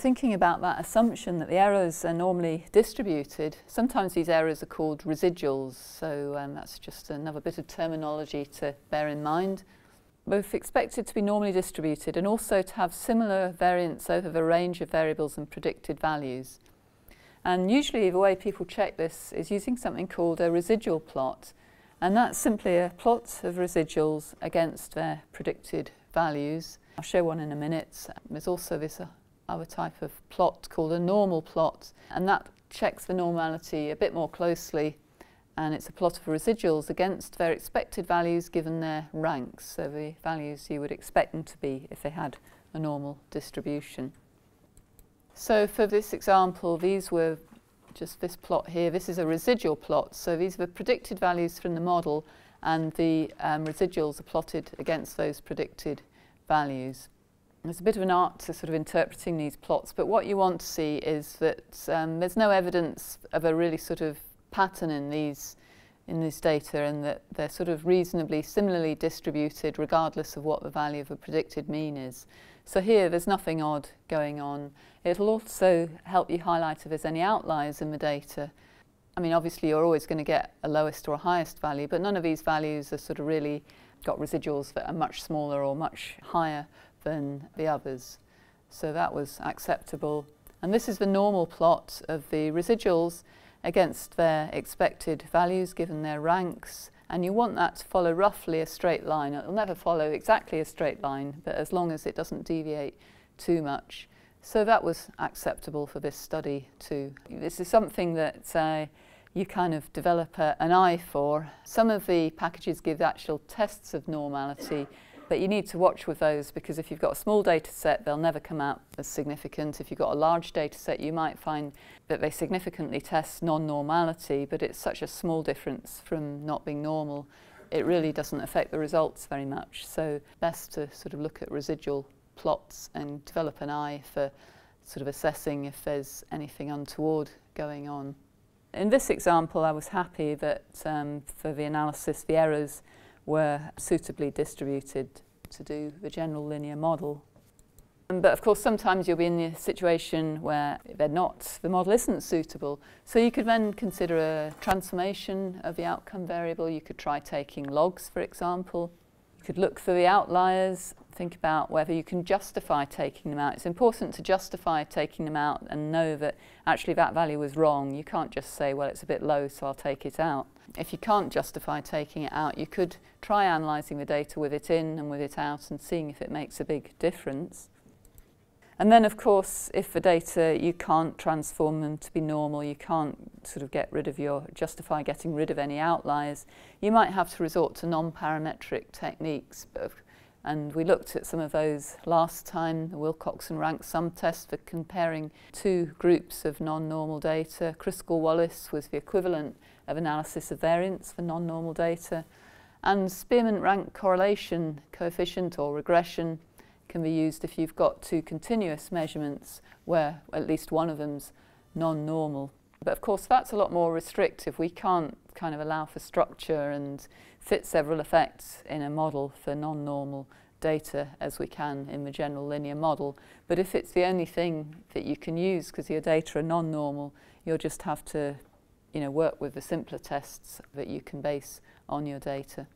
Thinking about that assumption that the errors are normally distributed, sometimes these errors are called residuals, so that's just another bit of terminology to bear in mind. Both expected to be normally distributed and also to have similar variance over the range of variables and predicted values. And usually the way people check this is using something called a residual plot, and that's simply a plot of residuals against their predicted values. I'll show one in a minute. There's also this other type of plot called a normal plot, and that checks the normality a bit more closely, and it's a plot of residuals against their expected values given their ranks, so the values you would expect them to be if they had a normal distribution. So for this example, these were just this plot here. This is a residual plot, so these are the predicted values from the model, and the residuals are plotted against those predicted values. There's a bit of an art to sort of interpreting these plots, but what you want to see is that there's no evidence of a really sort of pattern in this data, and that they're sort of reasonably similarly distributed regardless of what the value of a predicted mean is. So here there's nothing odd going on. It'll also help you highlight if there's any outliers in the data. I mean, obviously you're always going to get a lowest or a highest value, but none of these values are sort of really got residuals that are much smaller or much higher than the others. So that was acceptable. And this is the normal plot of the residuals against their expected values given their ranks, and you want that to follow roughly a straight line. It'll never follow exactly a straight line, but as long as it doesn't deviate too much. So that was acceptable for this study too. This is something that you kind of develop an eye for. Some of the packages give actual tests of normality, but you need to watch with those, because if you've got a small data set, they'll never come out as significant. If you've got a large data set, you might find that they significantly test non-normality, but it's such a small difference from not being normal, it really doesn't affect the results very much. So best to sort of look at residual plots and develop an eye for sort of assessing if there's anything untoward going on. In this example, I was happy that for the analysis, the errors were suitably distributed to do the general linear model. But of course sometimes you'll be in the situation where they're not, the model isn't suitable. So you could then consider a transformation of the outcome variable. You could try taking logs, for example. You could look for the outliers, think about whether you can justify taking them out. It's important to justify taking them out and know that actually that value was wrong. You can't just say, well, it's a bit low, so I'll take it out. If you can't justify taking it out, you could try analysing the data with it in and with it out and seeing if it makes a big difference. And then, of course, if the data, you can't transform them to be normal, you can't sort of justify getting rid of any outliers, you might have to resort to non-parametric techniques. And we looked at some of those last time, the Wilcoxon rank sum test for comparing two groups of non-normal data. Kruskal-Wallis was the equivalent of analysis of variance for non-normal data. And Spearman rank correlation coefficient or regression can be used if you've got two continuous measurements where at least one of them's non-normal. But of course that's a lot more restrictive. We can't kind of allow for structure and fit several effects in a model for non-normal data as we can in the general linear model. But if it's the only thing that you can use because your data are non-normal, you'll just have to work with the simpler tests that you can base on your data.